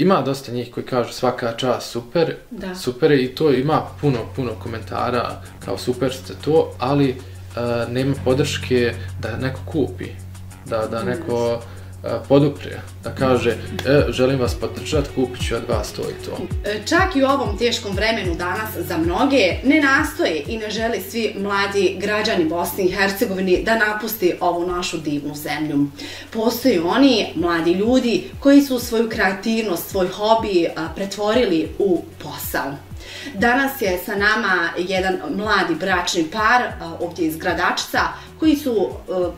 Ima dosta njih koji kažu svaka čast, super, super je i to ima puno komentara kao super ste to, ali nema podrške da neko kupi, da neko podupre, da kaže želim vas podržati, kupit ću od vas to i to. Čak i u ovom teškom vremenu danas za mnoge ne nastoje i ne žele svi mladi građani Bosne i Hercegovine da napusti ovu našu divnu zemlju. Postoje oni mladi ljudi koji su svoju kreativnost, svoj hobi pretvorili u posao. Danas je sa nama jedan mladi bračni par ovdje iz Gradačca koji su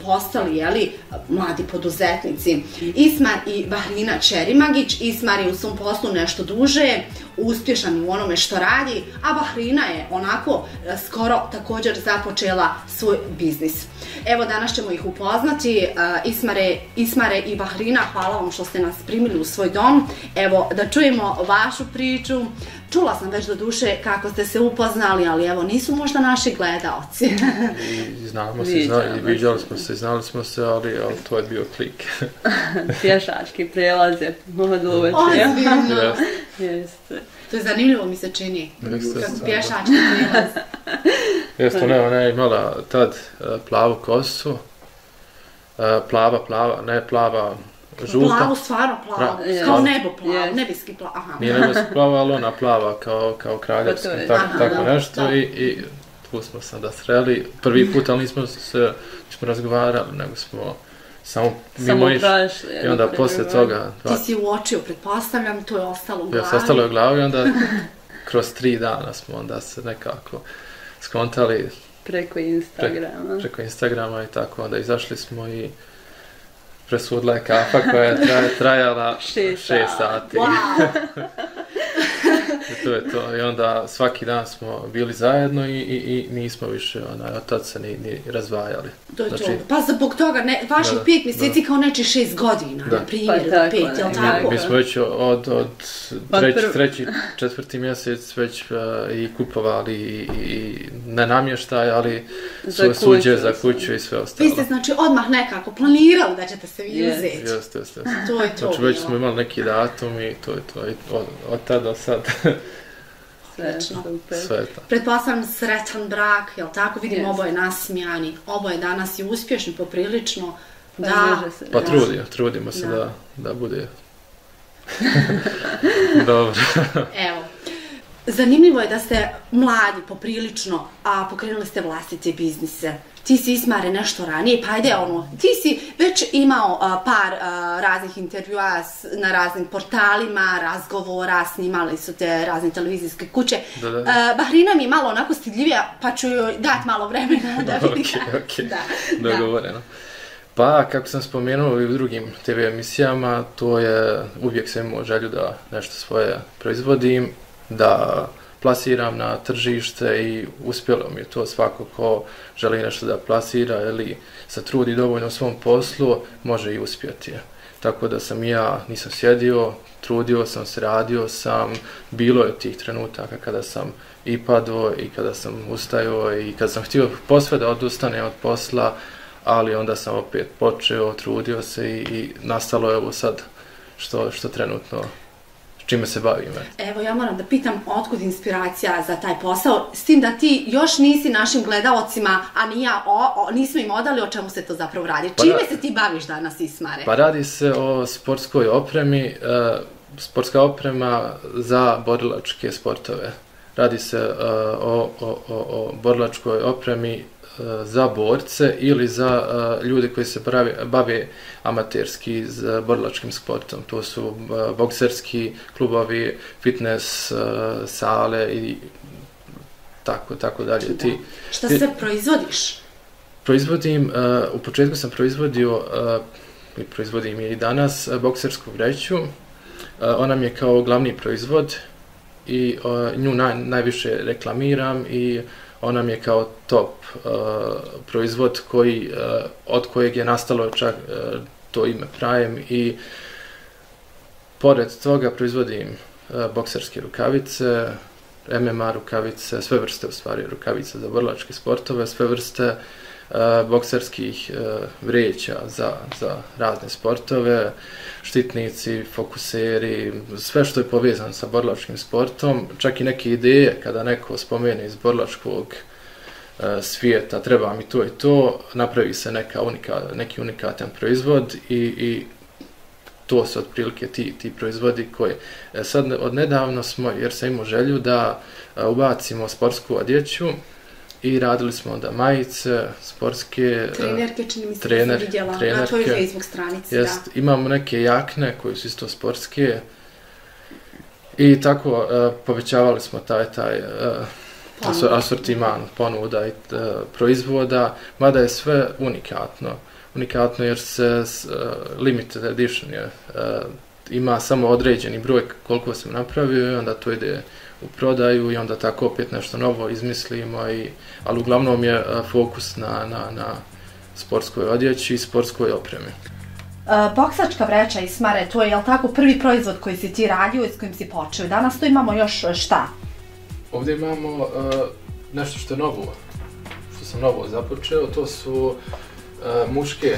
postali mladi poduzetnici. Ismar i Bahrina Ćerimagić. Ismar je u svom poslu nešto duže, uspješan u onome što radi, a Bahrina je onako skoro također započela svoj biznis. Evo danas ćemo ih upoznati. Ismare i Bahrina, hvala vam što ste nas primili u svoj dom. Evo da čujemo vašu priču. Čula sam već do duše kako ste se upoznali, ali evo nisu možda naši gledaoci. Znamo se, viđali smo se, znali smo se, ali to je bio klik. Pješački prelaze od uveče. Ozbiljno. Jeste. To je zanimljivo mi se čini. Kako pješački prelaz. Jeste, ona je imala tad plavu kosu. Plava, ne plava. Plavo, stvarno plavo, kao nebo plavo, nebeski plavo, aha. Nije nebeski plavo, ali ona plava kao kraljevska, tako nešto i tu smo se da sreli. Prvi put, ali nismo se razgovarali, nego smo samo mimo išli i onda poslije toga... Ti si uočio, pretpostavljam, to je ostalo u glavi. Jeste, ostalo je u glavi i onda kroz 3 dana smo onda se nekako skontali... Preko Instagrama. Preko Instagrama i tako, onda izašli smo i... presudila je kafa koja je trajala 6 sati. To je to. I onda svaki dan smo bili zajedno i nismo više od tad se ni razvajali. To je to. Pa zbog toga, vaših 5 mjeseci kao neče 6 godina, na primjer, 5, je li tako? Mi smo već od 3., 4. mjesec već i kupovali i nenamještaj, ali suđe za kuću i sve ostalo. Vi ste znači odmah nekako planirali da ćete se vi uzeti. Jeste. To je to. Znači već smo imali neki datum i to je to. Od tad do sad. Srećno. Pretpostavljam sretan brak, jel tako? Vidim, oboje nasmijani, oboje danas i uspješni poprilično. Pa trudimo se da bude. Dobro. Evo, zanimljivo je da ste mladi poprilično, a pokrenuli ste vlastite biznise. Ti si, Ismare, nešto ranije, pa ajde ono, ti si već imao par raznih intervjua na raznim portalima, razgovora, snimali su te razne televizijske kuće. Bahrina mi je malo onako stidljivija, pa ću joj dati malo vremena da vidim. Ok, dogovoreno. Pa, kako sam spomenuo i u drugim TV emisijama, to je uvijek sam imao želju da nešto svoje proizvodim, da... plasiram na tržište i uspjelo mi je to. Svako ko želi nešto da plasira ili se trudi dovoljno u svom poslu, može i uspjeti. Tako da sam i ja nisam sjedio, trudio sam se, radio sam, bilo je tih trenutaka kada sam i padao i kada sam ustajao i kada sam htio posve da odustane od posla, ali onda sam opet počeo, trudio se i nastalo je ovo sad što trenutno čime se bavim. Evo, ja moram da pitam otkud inspiracija za taj posao, s tim da ti još nisi našim gledaocima, a nismo im odali o čemu se to zapravo radi. Čime se ti baviš danas, Ismare? Pa radi se o sportskoj opremi, sportska oprema za borilačke sportove. Radi se o borilačkoj opremi za borce ili za ljude koji se bave amaterski borilačkim sportom. To su bokserski klubovi, fitness sale i tako dalje. Šta se proizvodiš? Proizvodim, u početku sam proizvodio i proizvodim je i danas boksersku vreću. Ona mi je kao glavni proizvod i nju najviše reklamiram i ona mi je kao top proizvod od kojeg je nastalo čak to ime Prime i pored toga proizvodim bokserske rukavice, MMA rukavice, sve vrste u stvari rukavice za borilačke sportove, sve vrste bokserskih vreća za razne sportove, štitnici, fokuseri, sve što je povezano sa borilačkim sportom, čak i neke ideje kada neko spomene iz borilačkog svijeta, treba mi to i to, napravi se neki unikatan proizvod i to su otprilike ti proizvodi koje sad odnedavno smo, jer sam imao želju da ubacimo sportsku odjeću i radili smo onda majice, sportske trenerke, čini mi se da sam vidjela na tvojoj Facebook stranici. Imamo neke jakne koje su isto sportske i tako povećavali smo taj asortiman ponuda i proizvoda, mada je sve unikatno jer se limited edition ima samo određeni broj koliko sam napravio i onda to ide u prodaju i onda tako opet nešto novo izmislimo, ali uglavnom je fokus na sportskoj odjeći i sportskoj opremi. Boksačka vreća, Ismare, to je, jel tako, prvi proizvod koji si ti radio i s kojim si počeo. Danas tu imamo još šta? Ovdje imamo nešto što je novo, što sam novo započeo, to su muške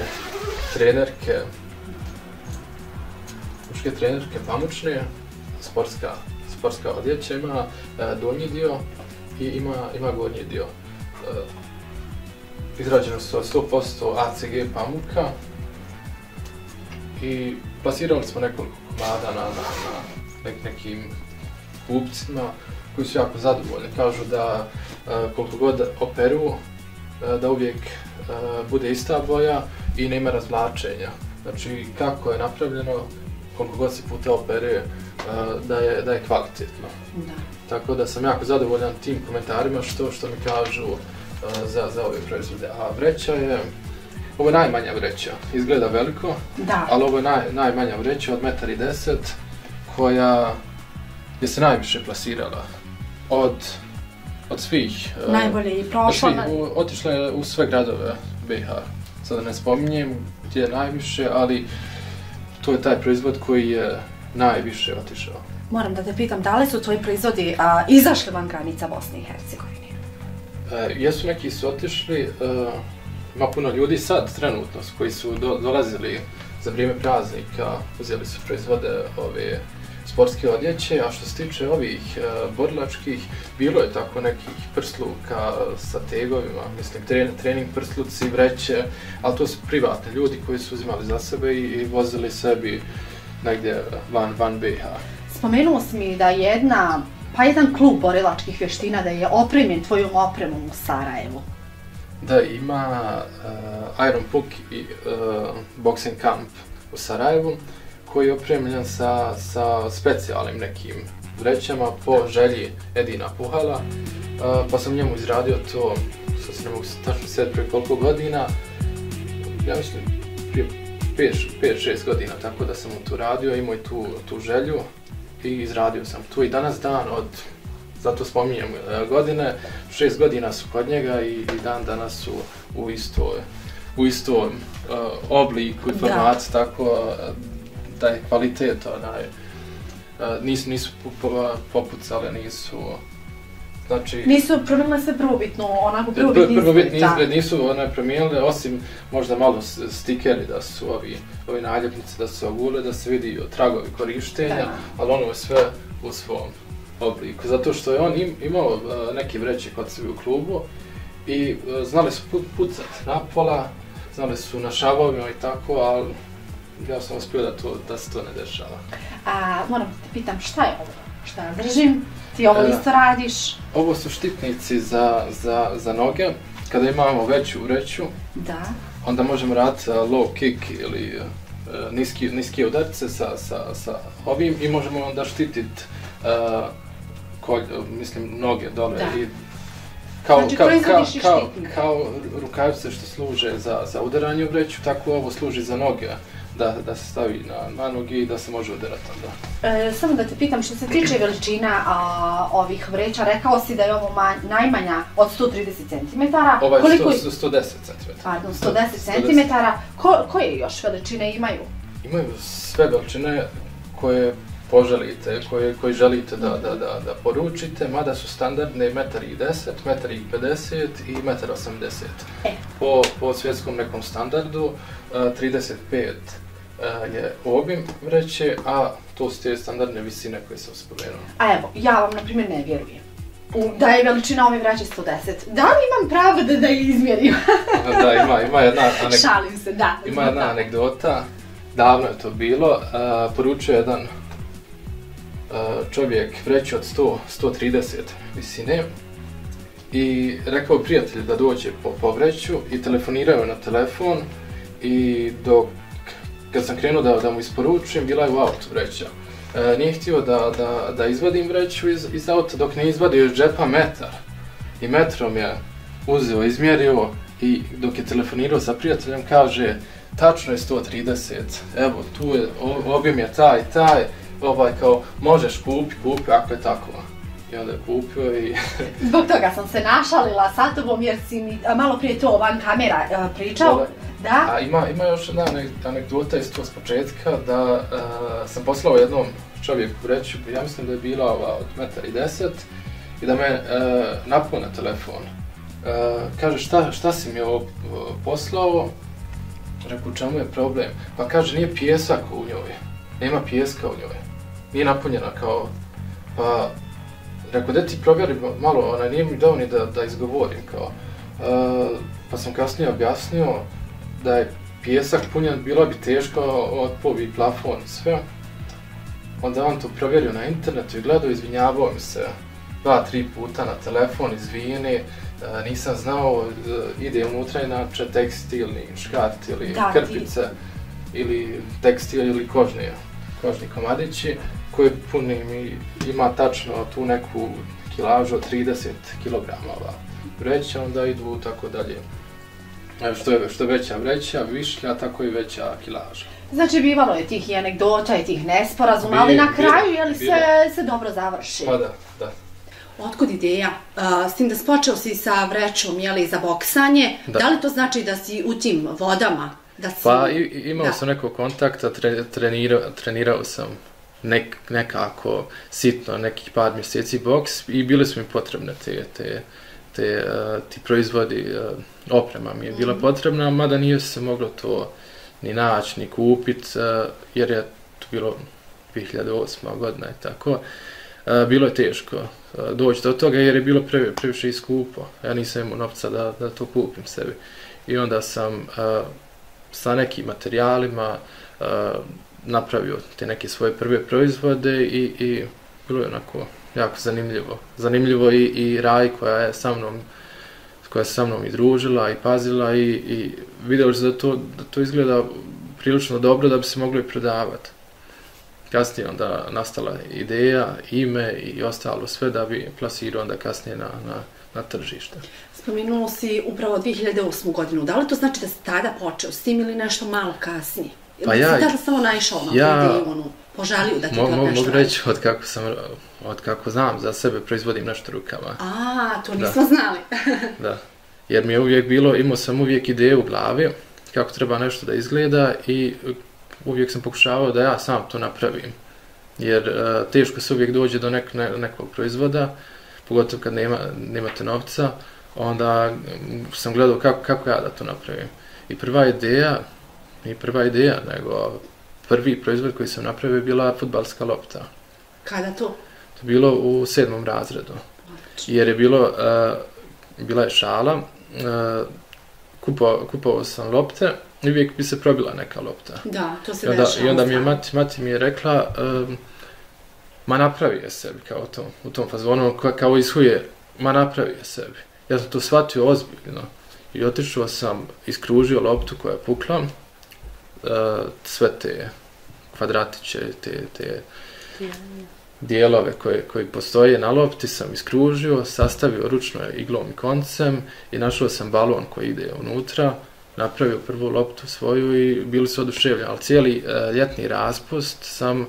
trenerke pamučne, sportska odjeća, ima donji dio i ima gornji dio. Izrađeno su 100% ACG pamuka i plasirali smo nekoliko komada na nekim kupcima koji su jako zadovoljni. Kažu da koliko god operu, da uvijek bude ista boja i nema razvlačenja. Znači, kako je napravljeno, koliko god se puta opere, da je kvalitetno. Tako da sam jako zadovoljan tim komentarima što mi kažu za ove proizvode. A vreća je, ovo je najmanja vreća, izgleda veliko, ali ovo je najmanja vreća od 1,10 m koja je se najviše plasirala od svih. Najbolje i prošlo. Otišla je u sve gradove BiH. Sada ne spominjem gdje je najviše, ali to je taj proizvod koji je najviše otišao. Moram da te pitam, da li su tvoji proizvodi izašli van granica Bosne i Hercegovine? Jesu, neki su otišli. Ima puno ljudi sad trenutno koji su dolazili za vrijeme praznika, uzeli su proizvode ove sportske odjeće, a što se tiče ovih borilačkih, bilo je tako nekih prsluka sa tegovima, mislim, trening prsluci, vreće, ali to su privatni ljudi koji su uzimali za sebe i vozili sebi negdje van BiH. Spomenuo si mi da jedan klub borilačkih vještina da je opremljen tvojom opremom u Sarajevu. Da, ima Iron Puck i Boxing Camp u Sarajevu, koji je opremljen sa specijalnim nekim vrećama po želji Edina Puhala, pa sam njemu izradio to, što se ne mogu tačno sjetiti prije koliko godina, ja mislim prije 5-6 godina, tako da sam mu to radio, imao i tu želju i izradio sam to i danas dan od, zato spominjem godine, 6 godina su kod njega i dan danas su u istom obliku i formatu, tako da je kvalitet, nisu popucale, nisu, znači... Nisu promijenile se prvobitno, onako prvobitni izgled, nisu promijenile, osim možda malo stikeri da su ovi naljepnice, da su ogule, da se vidi tragovi korištenja, ali ono je sve u svom obliku, zato što je on imao neke vreće kod sebe u klubu i znali su pucati na pola, znali su na šavovima i tako, ali... Ja sam uspio da se to ne dešava. Moram da te pitam, šta je ovo? Šta ja držim? Ti ovo isto radiš? Ovo su štitnici za noge. Kada imamo veću vreću, onda možemo raditi low kick ili niske udarce sa ovim i možemo onda štititi noge dole. Znači proizvodiš i štitnik? Kao rukavice što služe za udaranje u vreću, tako ovo služi za noge. Da se stavi na nogi i da se može udarati onda. Samo da te pitam, što se tiče veličina ovih vreća, rekao si da je ovo najmanja od 130 cm. Ovo je 110 cm. Pardon, 110 cm. Koje još veličine imaju? Imaju sve veličine koje poželite, koji želite da poručite, mada su standardne 1,10 m, 1,50 m i 1,80 m. Po svjetskom nekom standardu 35 je obim vreće, a to su te standardne visine koje sam spomenuo. A evo, ja vam na primjer ne vjerujem da je veličina ove vreće 110. Da li imam pravo da je izmjerim? Da, ima jedna anegdota, davno je to bilo, poručuje jedan čovjek vreću od 100-130 visine i rekao prijatelju da dođe po vreću i telefoniraju na telefon i kad sam krenuo da mu isporučujem, bila je u autu vreća. Nije htio da izvadim vreću iz auta dok ne izvadio iz džepa metar. I metrom je uzeo, izmjerio i dok je telefonirao sa prijateljem kaže tačno je 130, evo tu je, obim je taj, kao možeš kupi ako je tako. I onda je kupio i... Zbog toga sam se našalila sa tobom jer si mi malo prije to van kamera pričao. A ima još jedna anegdota iz to s početka, da sam poslao jednom čovjeku vreću, ja mislim da je bila ova od 1,10 m i da me napao na telefon. Kaže šta si mi ovo poslao, rekao čemu je problem, pa kaže nije pijesak u njoj, nema pijeska u njoj, nije napunjena kao, pa rekao da ti provjeri malo, ona nije mi dao ni da izgovorim kao, pa sam kasnije objasnio da je pijesak punjen, bila bi teška otpov i plafon i sve. Onda je on to provjerio na internetu i gledao, izvinjavao mi se 2-3 puta na telefon, izvini, nisam znao, ide unutra inače tekstilni škart ili krpice ili tekstil ili kožni komadići koji punim i ima tačno tu neku kilažu od 30 kg vreća, onda idu tako dalje. Što je veća vreća, višlja, tako i veća kilaža. Znači, bivalo je tih i anegdota i tih nesporazuma, ali na kraju se dobro završi. Pa da. Otkud ideja? S tim da si počeo si sa vrećom za boksanje, da li to znači da si u tim vodama? Pa imao sam nekog kontakta, trenirao sam nekako sitno, nekih par mjeseci boks i bile su mi potrebne ti proizvodi, oprema mi je bila potrebna, mada nije se moglo to ni naći, ni kupiti, jer je to bilo 2008. godina i tako. Bilo je teško doći do toga jer je bilo previše skupo. Ja nisam imao novca da to kupim sebi. I onda sam sa nekim materijalima napravio te neke svoje prve proizvode i bilo je onako jako zanimljivo. Zanimljivo i Raj koja se sa mnom i družila i pazila i vidjeli se da to izgleda prilično dobro da bi se moglo i prodavati. Kasnije onda nastala ideja, ime i ostalo sve da bi plasirao onda kasnije na tržište. Spomenulo si upravo 2008. godinu. Da li to znači da si tada počeo s tim ili nešto malo kasnije? Pa ja... Da li si samo naišao na ideju, poželio da ti to nešto... Mogu reći od kako znam za sebe, proizvodim nešto rukama. A, to nismo znali. Da, jer mi je uvijek bilo, imao sam uvijek ideje u glavi kako treba nešto da izgleda i uvijek sam pokušavao da ja sam to napravim. Jer teško se uvijek dođe do nekog proizvoda, pogotovo kad nemate novca, onda sam gledao kako ja da to napravim. I prvi proizvod koji sam napravio je bila fudbalska lopta. Kada to? To je bilo u 7. razredu, jer je bila šala, kupovao sam lopte i uvijek bi se probila neka lopta. Da, to se dešava. I onda mi je mati rekla, ma napravi je sebi, kao u tom fazonu, kao ishuje, ma napravi je sebi. Ja sam to shvatio ozbiljno i otišao sam, iskružio loptu koja je pukla, sve te kvadratiće, te dijelove koji postoje na lopti sam iskružio, sastavio ručno iglom i koncem i našao sam balon koji ide unutra, napravio prvu loptu svoju i bili su oduševljeni, ali cijeli ljetni raspust sam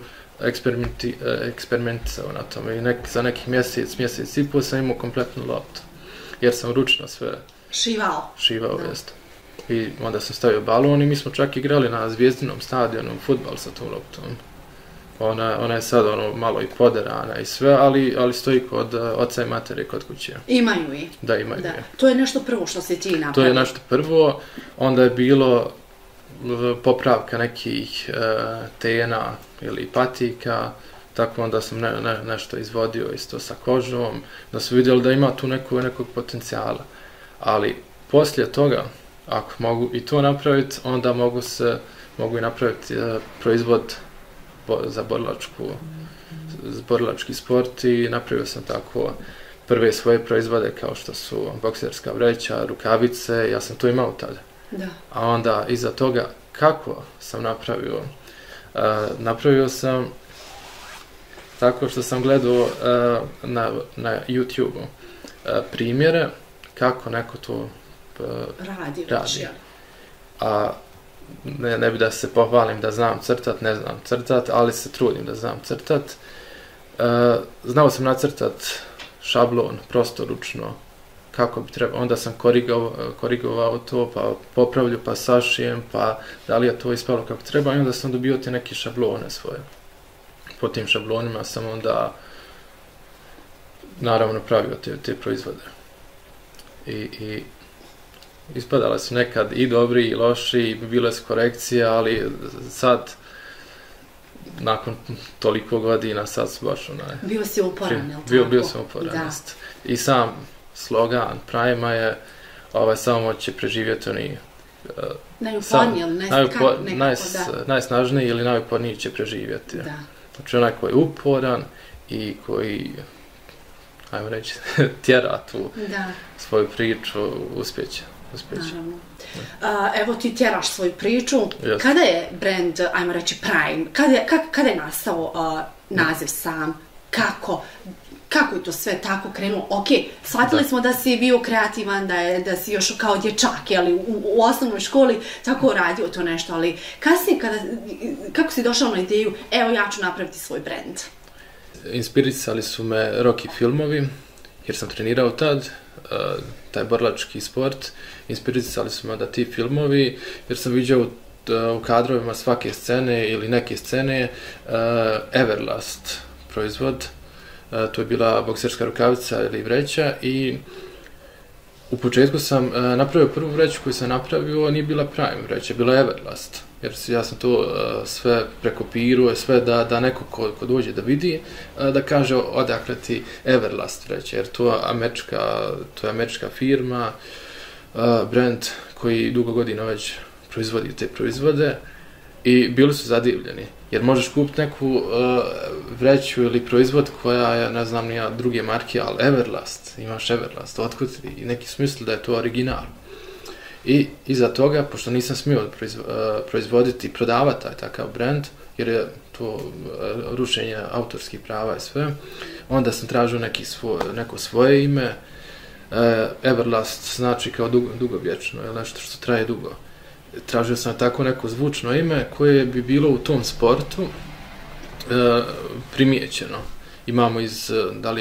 eksperimentisao na tome i za nekih mjesec i pol sam imao kompletnu loptu, jer sam ručno sve šivao. I onda sam stavio balon i mi smo čak igrali na Zvijezdinom stadionu fudbal sa tom loptom. Ona je sad malo i poderana i sve, ali stoji kod oca i matere, kod kuće. Imaju je. Da, imaju je. To je nešto prvo što se ti napravio. To je nešto prvo. Onda je bilo popravka nekih tena ili patika, tako onda sam nešto izvodio isto sa kožom, da su vidjeli da ima tu nekog potencijala. Ali poslije toga, ako mogu i to napraviti, onda mogu i napraviti proizvod za borilački sport i napravio sam tako prve svoje proizvode kao što su bokserska vreća, rukavice, ja sam to imao tada. A onda iza toga kako sam napravio? Napravio sam tako što sam gledao na YouTube-u primjere kako neko to radi. A ne bi da se pohvalim da znam crtat, ne znam crtat, ali se trudim da znam crtat. Znao sam nacrtat šablon, prostoručno, kako bi trebao. Onda sam korigovao to, pa popravlju, pa sašijem, pa da li je to ispalo kako treba. I onda sam dobio te neke šablone svoje. Po tim šablonima sam onda naravno pravio te proizvode. I ispadala su nekad i dobri i loši, bile su korekcije, ali sad, nakon toliko godina, sad su baš onaj... Bio si uporan, je li tako? Bio sam uporan. I sam slogan Prime-a je samo će preživjeti oni... Najuporniji ili najsnažniji ili najuporniji će preživjeti. Znači onaj koji je uporan i koji... ajmo reći, tjera tu svoju priču, uspjeće. Evo ti tjeraš svoju priču. Kada je brand, ajmo reći Prime, kada je nastao naziv sam, kako je to sve tako krenulo? Ok, shvatili smo da si bio kreativan, da si još kao dječak u osnovnoj školi tako radio to nešto, ali kasnije kako si došao na ideju evo ja ću napraviti svoj brand? Inspirisali su me Rocky filmovi, jer sam trenirao tad, taj borilački sport. Inspirisali su me da ti filmovi, jer sam vidio u kadrovima svake scene ili neke scene Everlast proizvod. To je bila bokserska rukavica ili vreća i u početku sam napravio prvu vreću koju sam napravio, nije bila Prime vreća, bila je Everlast. Jer ja sam to sve prekopirao, sve da neko ko dođe da vidi, da kaže odakle ti Everlast vreća. Jer to je američka firma, brand koji dugo godina već proizvodi te proizvode i bili su zadivljeni. Jer možeš kupiti neku vreću ili proizvod koja je, ne znam, nije druge marke, ali Everlast, imaš Everlast, otkud i neki smisli da je to original. I iza toga, pošto nisam smio proizvoditi i prodavati taj takav brand, jer je to rušenje autorskih prava i sve, onda sam tražio neko svoje ime. Everlast znači kao dugovječno, nešto što traje dugo. Tražio sam tako neko zvučno ime koje bi bilo u tom sportu primijećeno. Imamo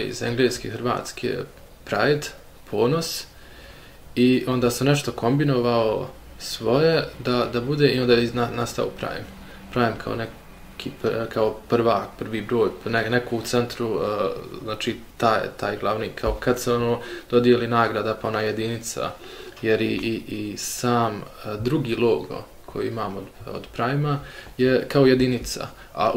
iz engleske, hrvatske Pride, ponos, i onda sam nešto kombinovao svoje da bude i onda je nastao Prime. Prime kao prvak, prvi broj, neko u centru, znači taj glavni, kao kad se dodijeli nagrada pa ona jedinica, jer i sam drugi logo koji imamo od Prime-a je kao jedinica, a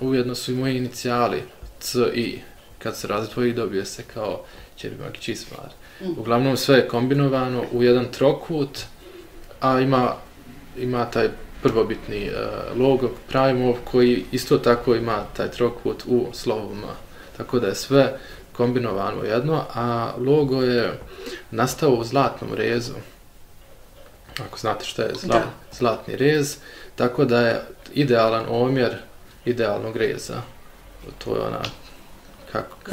ujedno su i moji inicijali CI, kad se razdvoji dobije se kao Ćerimagić Ismar. Uglavnom sve je kombinovano u jedan trokut, a ima taj prvobitni logo Prime-ov koji isto tako ima taj trokut u slovima. Tako da je sve kombinovano jedno, a logo je nastao u zlatnom rezu. Ako znate što je zlatni rez, tako da je idealan omjer idealnog reza. To je ona...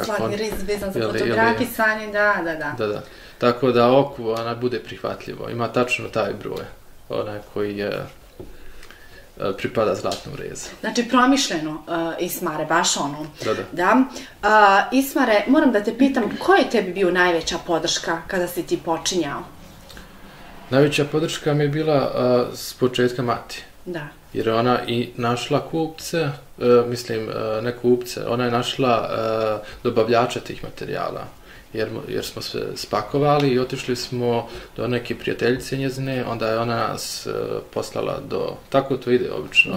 Zlatni rez vezan za fotografisanje, da. Tako da oku ona bude prihvatljivo. Ima tačno taj broj, onaj koji je... pripada zlatnom rezu. Znači, promišljeno, Ismare, baš ono. Da. Ismare, moram da te pitam, koja je tebi bio najveća podrška kada si ti počinjao? Najveća podrška mi je bila s početka mati. Da. jer je ona i našla kupce, mislim ne kupce, ona je našla dobavljača tih materijala, jer smo se spakovali i otišli smo do neke prijateljice njezine, onda je ona nas poslala do, tako to ide obično,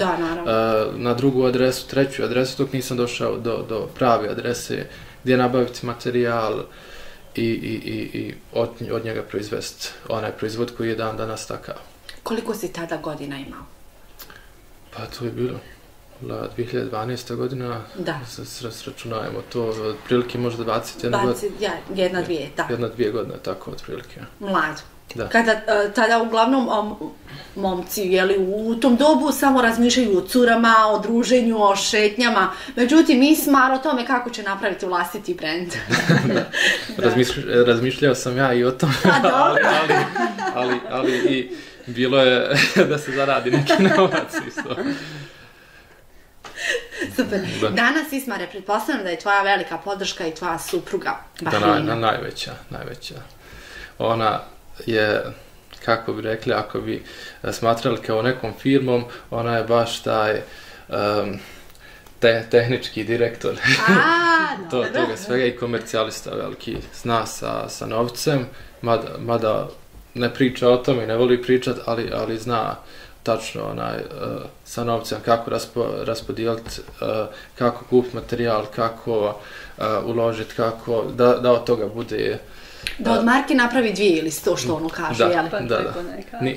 na drugu adresu, treću adresu, dok nisam došao do prave adrese gdje nabaviti materijal i od njega proizvesti onaj proizvod koji je dan danas takav. Koliko si tada godina imao? Pa to je bilo 2012. godina, sračunajemo to, otprilike možda 21-22 godine, tako otprilike. Mlad. Kada tada uglavnom momci u tom dobu samo razmišljaju o curama, o druženju, o šetnjama, međutim Ismar o tome kako će napraviti vlastiti brend. Razmišljao sam ja i o tome, ali i bilo je da se zaradi neki novac isto. Super. Danas, Ismare, pretpostavljam da je tvoja velika podrška i tvoja supruga Bahrina. Da, najveća. Ona je, kako bi rekli, ako bi smatrali kao nekom firmom, ona je baš taj tehnički direktor toga svega i komercijalista veliki, zna sa novcem, mada ne priča o tome i ne voli pričat, ali zna tačno sa novcem kako raspodijeliti, kako kupiti materijal, kako uložiti, kako da od toga bude... Da od marke napravi 2 ili 100, što ono kaže, jel? Da,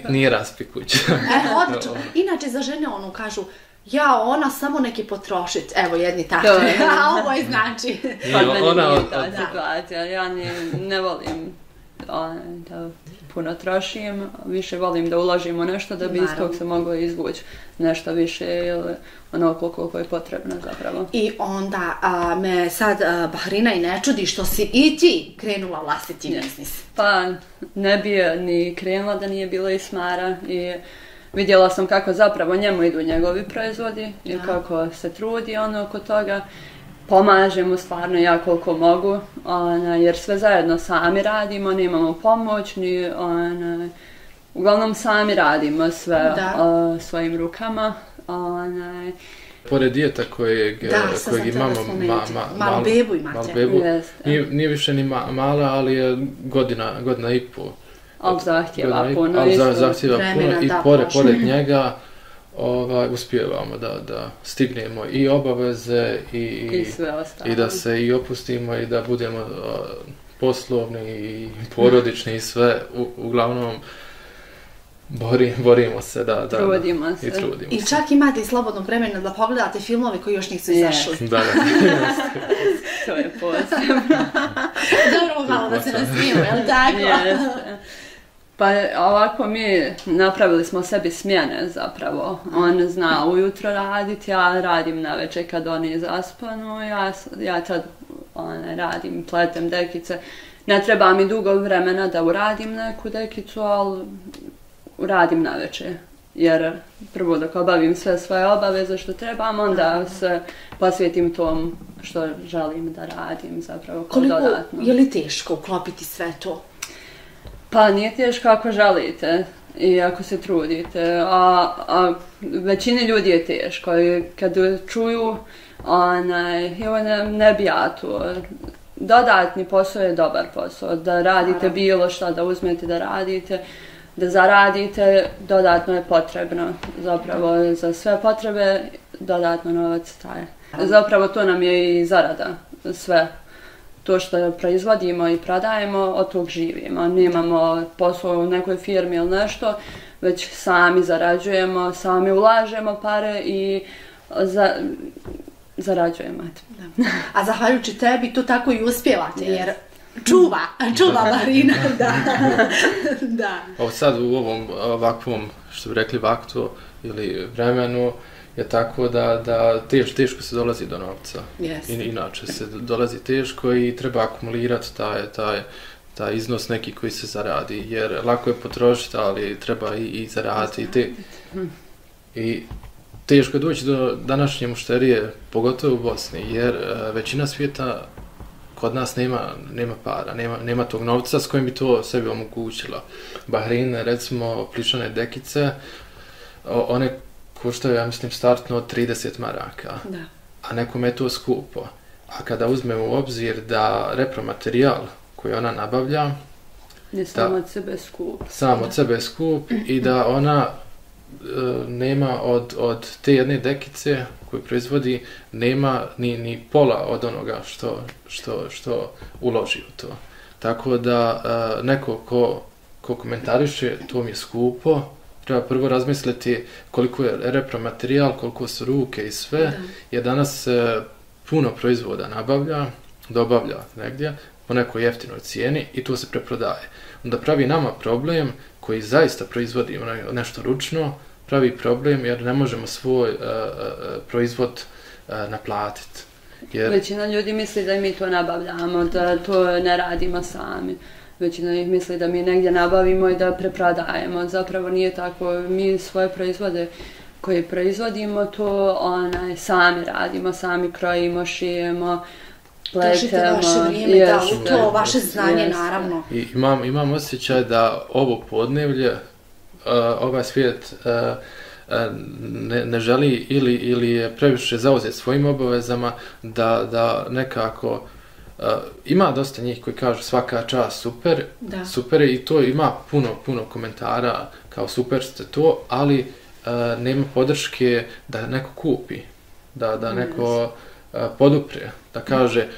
nije raspikuća. Evo, odlično. Inače, za žene ono kažu, ja, ona samo neki potrošit, evo jedni takve, a ovo je znači... Ona nije ta situacija, ja ne volim da puno trošim, više volim da ulažimo nešto da bi iz tog se moglo izvući nešto više ili onoliko koliko je potrebno zapravo. I onda me sad Bahrina i ne čudi što si i ti krenula vlastiti biznis. Pa ne bi ni krenula da nije bilo Ismara i vidjela sam kako zapravo njemu idu njegovi proizvodi i kako se trudi ono oko toga. Pomažem mu stvarno ja koliko mogu, jer sve zajedno sami radimo, ne imamo pomoć, uglavnom sami radimo sve svojim rukama. Pored dijeta kojeg imamo, malu bebu, nije više ni mala, ali je godina i pol. Ali zahtjeva puno i pored njega uspijevamo da stignemo i obaveze i da se i opustimo i da budemo poslovni i porodični i sve, uglavnom borimo se i trudimo se. I čak imate i slobodno vremena da pogledate filmove koji još nisu izašli. To je posebno. Dobro, malo da se nasmijemo, je li tako? Pa ovako mi napravili smo sebi smjene zapravo, on zna ujutro raditi, ja radim na večer kad oni zaspanu, ja tad radim, pletem dekice, ne treba mi dugo vremena da uradim neku dekicu, ali uradim na večer. Jer prvo dok obavim sve svoje obaveze što trebam, onda se posvjetim tom što želim da radim zapravo dodatno. Je li teško uklopiti sve to? Pa nije teško ako želite i ako se trudite, a većini ljudi je teško i kad čuju, ne bi ja to, dodatni posao je dobar posao, da radite bilo šta, da uzmete da radite, da zaradite, dodatno je potrebno, zapravo za sve potrebe dodatno novac traje. Zapravo to nam je i zarada, sve. To što proizvodimo i prodajemo, od tog živimo. Nemamo posao u nekoj firmi ili nešto, već sami zarađujemo, sami ulažemo pare i zarađujemo. A zahvaljujući tebi to tako i uspjevate, jer čuva Bahrina. Sad u ovom ovakvom, što bi rekli, vaktu ili vremenu, je tako da teško se dolazi do novca. Inače se dolazi teško i treba akumulirati taj iznos neki koji se zaradi, jer lako je potrošiti, ali treba i zaraditi. I teško je doći do današnje mušterije, pogotovo u Bosni, jer većina svijeta kod nas nema para, nema tog novca s kojim bi to sebi omogućila. Bahrina, recimo, plišane dekice, one koštaju, ja mislim, startno od 30 maraka, a nekome je to skupo. A kada uzmemo u obzir da repromaterijal koji ona nabavlja je sam od sebe skup. Sam od sebe skup i da ona nema od te jedne dekice koju proizvodi, nema ni pola od onoga što uloži u to. Tako da neko ko komentariše, to mi je skupo, treba prvo razmisliti koliko je repromaterijal, koliko su ruke i sve, jer danas puno proizvoda nabavlja, dobavlja negdje po nekoj jeftinoj cijeni i to se preprodaje. Onda pravi nama problem koji zaista proizvodi nešto ručno, pravi problem jer ne možemo svoj proizvod naplatiti. Većina ljudi misli da mi to nabavljamo, da to ne radimo sami. Većina ih misli da mi negdje nabavimo i da preprodajemo. Zapravo nije tako. Mi svoje proizvode koje proizvodimo to sami radimo, sami krojimo, šijemo, pletemo. Trošite vaše vrijeme, da, u to vaše znanje, naravno. Imam osjećaj da ovo podnevlje, ovaj svijet ne želi ili je previše zauzet svojim obavezama da nekako... Ima dosta njih koji kažu svaka čast super, super je i to ima puno komentara kao super ste to, ali nema podrške da neko kupi, da neko podupre, da kaže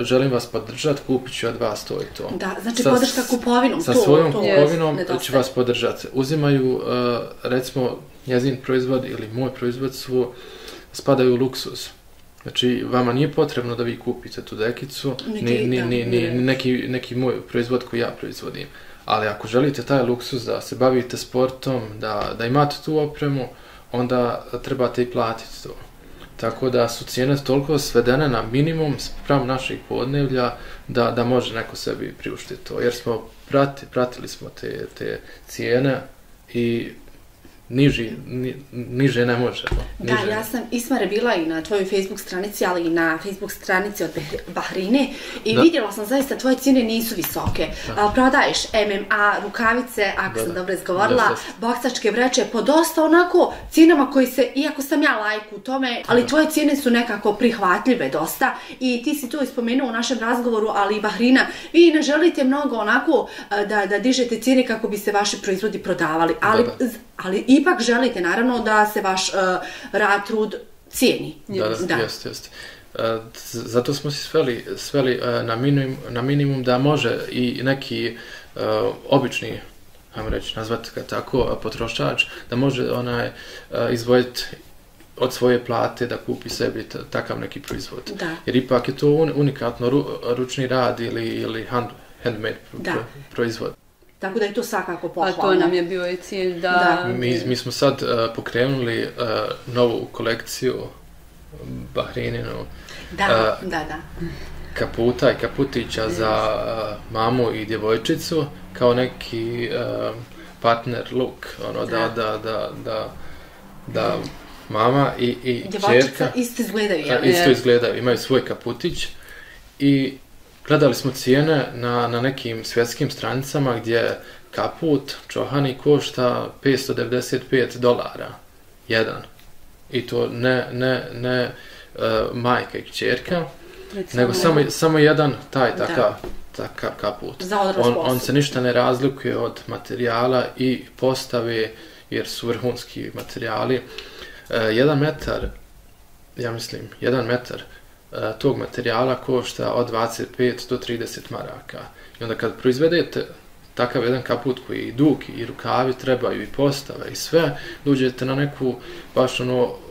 želim vas podržati, kupit ću od vas to i to. Da, znači podrška kupovinom. Sa svojom kupovinom će vas podržati. Uzimaju recimo njezin proizvod ili moj proizvod spadaju u luksuz. Znači, vama nije potrebno da vi kupite tu dekicu, ni neki moj proizvod koji ja proizvodim. Ali ako želite taj luksuz da se bavite sportom, da imate tu opremu, onda trebate i platiti to. Tako da su cijene toliko svedene na minimum spram naših podnevlja da može neko sebi priuštiti to. Jer smo pratili smo te cijene i... Niže ne možemo. Da, ja sam, Ismare, bila i na tvojoj Facebook stranici, ali i na Facebook stranici od Bahrine i vidjela sam zaista tvoje cijene nisu visoke. Prodaješ MMA rukavice, ako sam dobro izgovorila, boksačke vreće, po dosta onako cijenama koji se, iako sam ja laik u tome, ali tvoje cijene su nekako prihvatljive dosta i ti si to ispomenuo u našem razgovoru, ali i Bahrina, vi ne želite mnogo onako da dižete cijene kako bi se vaši proizvodi prodavali, ali ipak želite, naravno, da se vaš rad, trud cijeni. Da, jeste. Zato smo se sveli na minimum da može i neki obični, ajmo reći, nazvati ga tako, potrošač, da može izdvojiti od svoje plate da kupi sebi takav neki proizvod. Jer ipak je to unikatno ručni rad ili handmade proizvod. Tako da je to svakako pohvalno. A to nam je bio i cilj da... Mi smo sad pokrenuli novu kolekciju Bahrininu kaputa i kaputića za mamu i djevojčicu kao neki partner look. Da mama i djevojčica isto izgledaju, imaju svoj kaputić i... Gledali smo cijene na nekim svjetskim stranicama gdje kaput čohani košta $595 jedan. I to ne majka i kćerka, nego samo jedan taj takav kaput. On se ništa ne razlikuje od materijala i postave jer su vrhunski materijali. 1 metar, ja mislim, 1 metar tog materijala košta od 25 do 30 maraka. I onda kad proizvedete takav jedan kaput koji i dug i rukavi trebaju i postave i sve, dođete na neku baš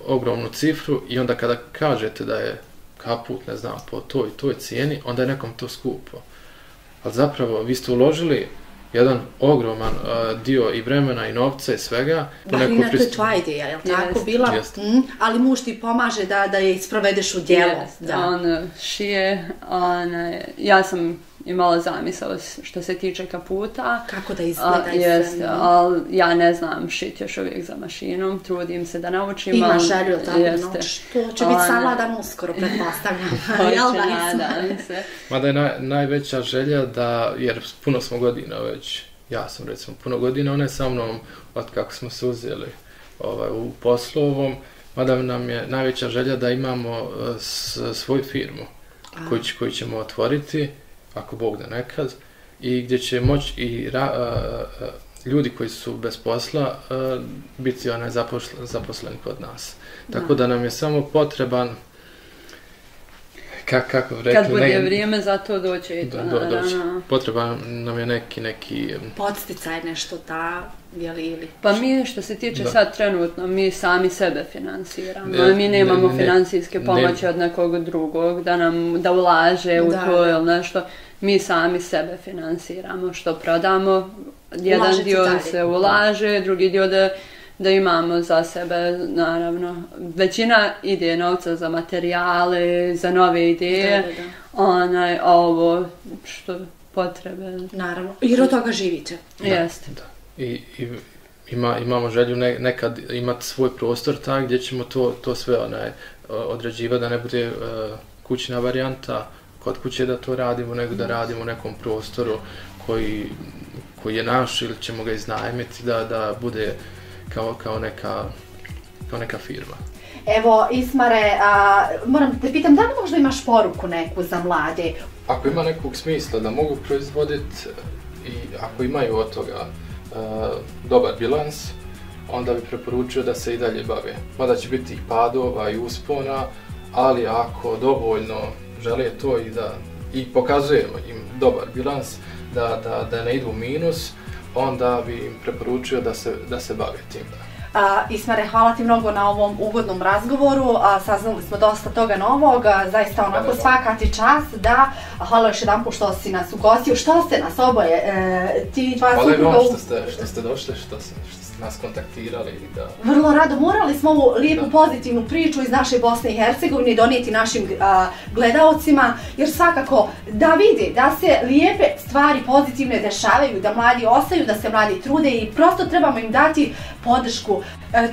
ogromnu cifru i onda kada kažete da je kaput, ne znam, po toj i toj cijeni, onda je nekom to skupo. Ali zapravo vi ste uložili jedan ogroman dio i vremena i novca i svega. Bahrina, to je tvoja ideja, je li tako bila? Ali muž ti pomaže da je isprovedeš u djelo. On šije, ja sam imala zamisao što se tiče kaputa. Kako da izgleda i sve. Ali ja ne znam šiti još uvijek za mašinom, trudim se da naučim. Ima želju, je li tako? To će biti savladano uskoro, pretpostavljam. Nadam se. Mada je najveća želja da, jer puno smo godina već, ja sam recimo puno godina, ona je sa mnom od kako smo se uzeli. u poslu ovom, mada nam je najveća želja da imamo svoju firmu koju ćemo otvoriti, ako Bog da nekad, i gdje će moći i ljudi koji su bez posla biti zaposleni kod nas. Tako da nam je samo potreban, kako bi rekli... Kad bude vrijeme, zato doće i to. Potreban nam je neki... Podsticaj nešto ta, ili... Pa mi, što se tiče sad trenutno, mi sami sebe finansiramo. Mi nemamo financijske pomoći od nekog drugog, da ulaže u to ili nešto. Mi sami sebe finansiramo, što prodamo, jedan dio se ulaže, drugi dio da imamo za sebe, naravno. Većina ide novca za materijale, za nove ideje, ovo što potrebe. Naravno, jer od toga živite. Jeste. I imamo želju nekad imati svoj prostor tak gdje ćemo to sve određivati, da ne bude kućna varijanta, kod kuće da to radimo, nego da radimo u nekom prostoru koji je naš ili ćemo ga iznajmiti da bude kao neka firma. Evo, Ismare, moram da te pitam, da li možda imaš poruku neku za mlade? Ako ima nekog smisla da mogu proizvoditi i ako imaju od toga dobar bilans, onda bi preporučio da se i dalje bave. Mada će biti i padova i uspona, ali ako dovoljno žele to i pokazujemo im dobar bilans, da ne idu u minus, onda bi im preporučio da se bave tim. Ismare, hvala ti mnogo na ovom ugodnom razgovoru, saznali smo dosta toga novog, zaista onako svaka ti čast, da, hvala još jedan po što si nas ugostio, što ste nas oboje, ti i tvoja supruga... Hvala vam što ste došli, što ste nas kontaktirali. Vrlo rado, morali smo ovu lijepu pozitivnu priču iz naše Bosne i Hercegovine donijeti našim gledalcima, jer svakako da vide da se lijepe stvari pozitivne dešavaju, da mladi ostaju, da se mladi trude i prosto trebamo im dati podršku.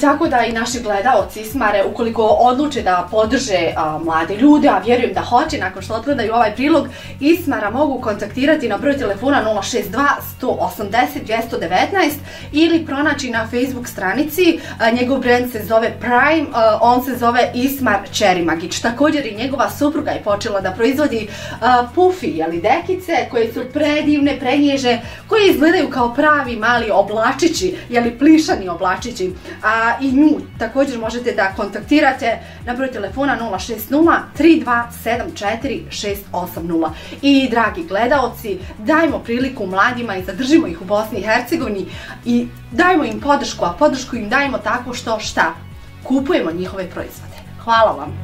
Tako da i naši gledalci, Ismare, ukoliko odluče da podrže mlade ljude, a vjerujem da hoće nakon što odgledaju ovaj prilog, Ismara mogu kontaktirati na broj telefona 062 180 219 ili pronaći na Facebook stranici. Njegov brand se zove Prime, on se zove Ismar Ćerimagić. Također i njegova supruga je počela da proizvodi pufi, jeli dekice, koje su predivne, prenježe, koje izgledaju kao pravi mali oblačići, jeli plišani oblačići. I nju također možete da kontaktirate na broj telefona 060 3274 680. I dragi gledaoci, dajmo priliku mladima i zadržimo ih u Bosni i Hercegovini i dajmo im podršku, a podršku im dajmo tako što šta? Kupujemo njihove proizvode. Hvala vam.